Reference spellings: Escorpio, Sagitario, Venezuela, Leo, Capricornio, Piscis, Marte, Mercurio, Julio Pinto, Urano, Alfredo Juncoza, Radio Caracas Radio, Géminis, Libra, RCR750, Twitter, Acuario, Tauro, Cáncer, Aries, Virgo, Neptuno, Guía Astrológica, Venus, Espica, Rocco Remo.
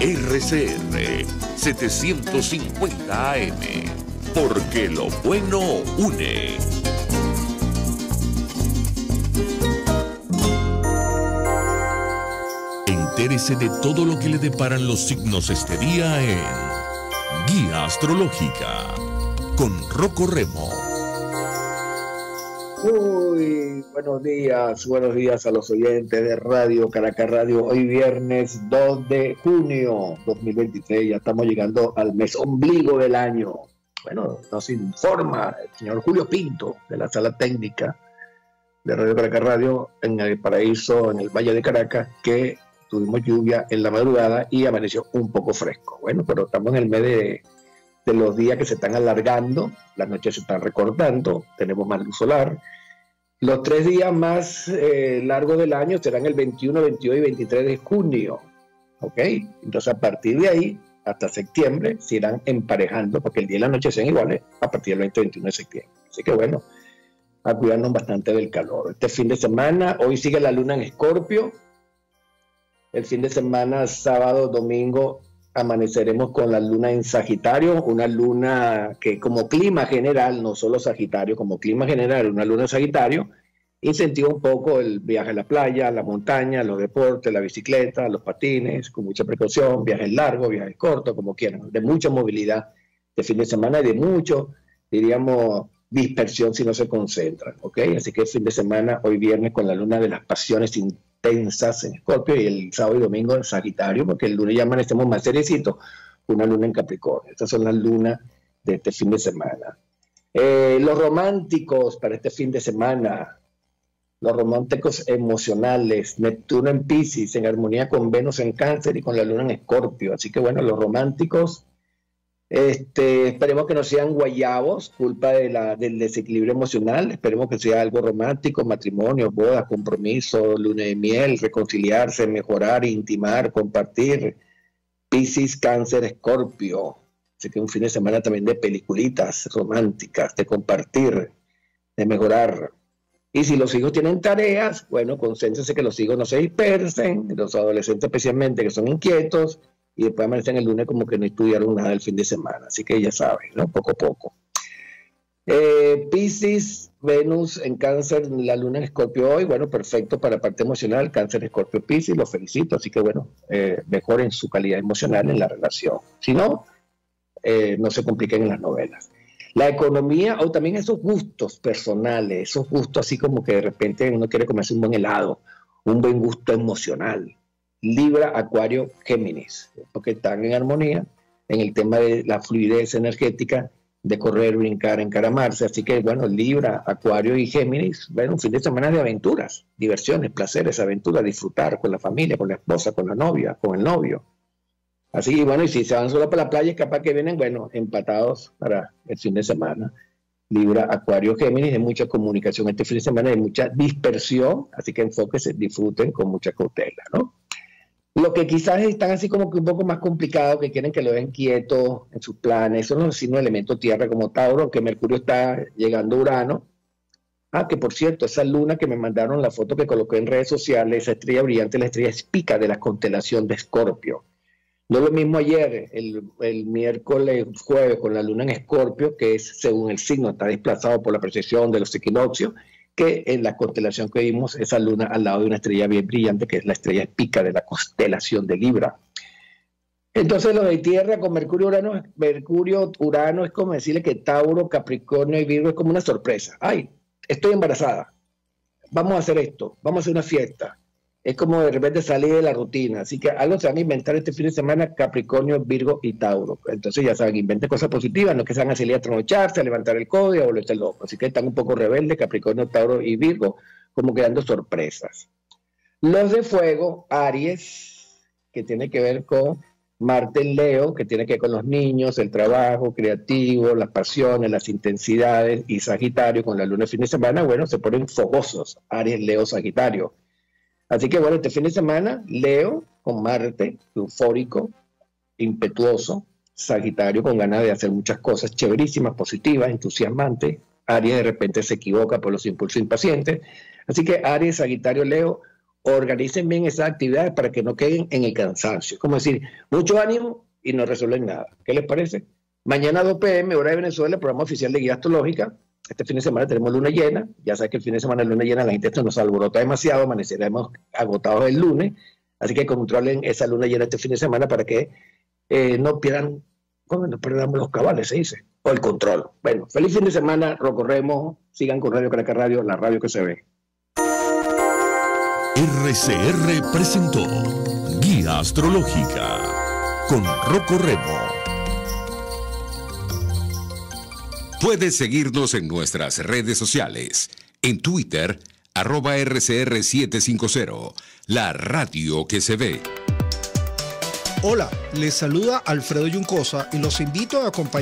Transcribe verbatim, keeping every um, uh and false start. R C R setecientos cincuenta A M, porque lo bueno une. Entérese de todo lo que le deparan los signos este día en Guía Astrológica con Rocco Remo. Muy buenos días, buenos días a los oyentes de Radio Caracas Radio. Hoy viernes dos de junio dos mil veintitrés, ya estamos llegando al mes ombligo del año. Bueno, nos informa el señor Julio Pinto de la sala técnica de Radio Caracas Radio en el paraíso, en el Valle de Caracas, que tuvimos lluvia en la madrugada y amaneció un poco fresco. Bueno, pero estamos en el mes de... de los días que se están alargando, las noches se están recortando, tenemos más luz solar. Los tres días más eh, largos del año serán el veintiuno, veintidós y veintitrés de junio, ¿ok? Entonces, a partir de ahí, hasta septiembre, se irán emparejando, porque el día y la noche sean iguales a partir del veinte, veintiuno de septiembre. Así que, bueno, a cuidarnos bastante del calor. Este fin de semana, hoy sigue la luna en Escorpio. El fin de semana, sábado, domingo, amaneceremos con la luna en Sagitario, una luna que como clima general, no solo Sagitario, como clima general, una luna en Sagitario, incentiva un poco el viaje a la playa, a la montaña, los deportes, la bicicleta, los patines, con mucha precaución, viajes largos, viajes cortos, como quieran, de mucha movilidad de fin de semana y de mucho, diríamos, dispersión si no se concentran, ¿ok? Así que el fin de semana, hoy viernes, con la luna de las pasiones intensas en Escorpio y el sábado y domingo en Sagitario, porque el lunes ya amanecemos más seriecitos, una luna en Capricornio. Estas son las lunas de este fin de semana. Eh, los románticos para este fin de semana, los románticos emocionales, Neptuno en Piscis, en armonía con Venus en Cáncer y con la luna en Escorpio. Así que bueno, los románticos, Este, esperemos que no sean guayabos, culpa de la, del desequilibrio emocional. Esperemos que sea algo romántico, matrimonio, bodas, compromiso, luna de miel, reconciliarse, mejorar, intimar, compartir. Piscis, Cáncer, Escorpio. Así que un fin de semana también de peliculitas románticas, de compartir, de mejorar. Y si los hijos tienen tareas, bueno, concéntrense que los hijos no se dispersen, los adolescentes especialmente que son inquietos, y después amanecen el lunes como que no estudiaron nada el fin de semana. Así que ya saben, ¿no? Poco a poco. Eh, Piscis, Venus en Cáncer, la luna en Escorpio hoy. Bueno, perfecto para la parte emocional. Cáncer, Escorpio, Piscis, los felicito. Así que, bueno, eh, mejoren su calidad emocional en la relación. Si no, eh, no se compliquen en las novelas. La economía, o también esos gustos personales, esos gustos así como que de repente uno quiere comerse un buen helado, un buen gusto emocional. Libra, Acuario, Géminis, porque están en armonía en el tema de la fluidez energética, de correr, brincar, encaramarse. Así que, bueno, Libra, Acuario y Géminis, bueno, un fin de semana de aventuras, diversiones, placeres, aventuras, disfrutar con la familia, con la esposa, con la novia, con el novio. Así que, bueno, y si se van solo para la playa, capaz que vienen, bueno, empatados para el fin de semana. Libra, Acuario, Géminis, hay mucha comunicación este fin de semana, hay mucha dispersión, así que enfóquense, disfruten con mucha cautela, ¿no? Los que quizás están así como que un poco más complicados, que quieren que lo den quieto en sus planes, son los signos de elemento tierra como Tauro, que Mercurio está llegando a Urano. Ah, que por cierto, esa luna que me mandaron, la foto que coloqué en redes sociales, esa estrella brillante, la estrella Espica de la constelación de Escorpio. No lo mismo ayer, el, el miércoles, jueves, con la luna en Escorpio, que es según el signo, está desplazado por la precesión de los equinoccios, que en la constelación que vimos, esa luna al lado de una estrella bien brillante, que es la estrella Espica de la constelación de Libra. Entonces, lo de tierra con Mercurio, Urano, Mercurio, Urano es como decirle que Tauro, Capricornio y Virgo es como una sorpresa. ¡Ay, estoy embarazada! Vamos a hacer esto, vamos a hacer una fiesta. Es como de repente salir de la rutina. Así que algo se van a inventar este fin de semana Capricornio, Virgo y Tauro. Entonces, ya saben, inventen cosas positivas, no es que se van a salir a troncharse, a levantar el codo y a volverse loco. Así que están un poco rebeldes Capricornio, Tauro y Virgo, como quedando sorpresas. Los de fuego, Aries, que tiene que ver con Marte en Leo, que tiene que ver con los niños, el trabajo creativo, las pasiones, las intensidades, y Sagitario con la luna el fin de semana, bueno, se ponen fogosos, Aries, Leo, Sagitario. Así que bueno, este fin de semana, Leo con Marte, eufórico, impetuoso, Sagitario con ganas de hacer muchas cosas chéverísimas, positivas, entusiasmantes, Aries de repente se equivoca por los impulsos impacientes, así que Aries, Sagitario, Leo, organicen bien esas actividades para que no queden en el cansancio. Es como decir, mucho ánimo y no resuelven nada. ¿Qué les parece? Mañana dos p m, hora de Venezuela, el programa oficial de Guía Astrológica. Este fin de semana tenemos luna llena. Ya sabes que el fin de semana, luna llena, la gente nos alborota demasiado, amaneceremos agotados el lunes. Así que controlen esa luna llena este fin de semana para que eh, no pierdan, bueno, no perdamos los cabales, se dice, o el control. Bueno, feliz fin de semana, Rocco Remo. Sigan con Radio Caracas Radio, la radio que se ve. R C R presentó Guía Astrológica con Rocco Remo. Puedes seguirnos en nuestras redes sociales. En Twitter, arroba R C R siete cinco cero, la radio que se ve. Hola, les saluda Alfredo Juncoza y los invito a acompañar